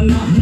I'm not